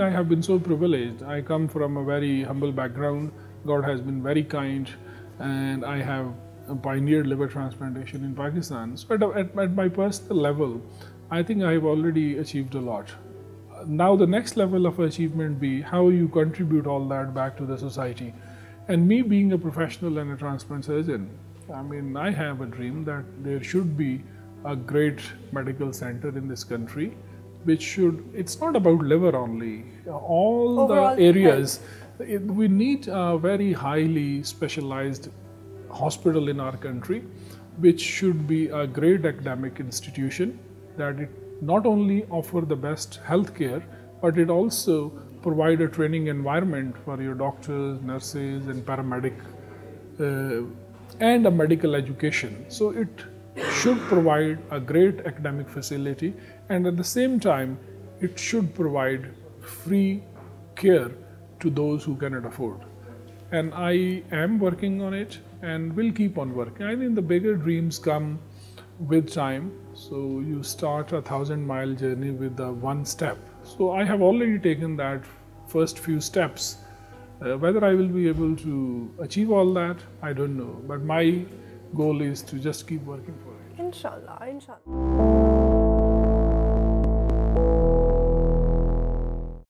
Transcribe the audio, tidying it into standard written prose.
I have been so privileged. I come from a very humble background. God has been very kind, and I have pioneered liver transplantation in Pakistan. So at my personal level, I think I have already achieved a lot. Now the next level of achievement be how you contribute all that back to the society. And me being a professional and a transplant surgeon, I mean, I have a dream that there should be a great medical center in this country, which should, it's not about liver only, all overall the areas. We need a very highly specialized hospital in our country, which should be a great academic institution, that it not only offer the best healthcare, but it also provide a training environment for your doctors, nurses and paramedic and a medical education. So it should provide a great academic facility, and at the same time it should provide free care to those who cannot afford. And I am working on it and will keep on working. I think the bigger dreams come with time. So you start a 1,000-mile journey with the one step. So I have already taken that first few steps. Whether I will be able to achieve all that, I don't know. But my goal is to just keep working for it. Inshallah, inshallah.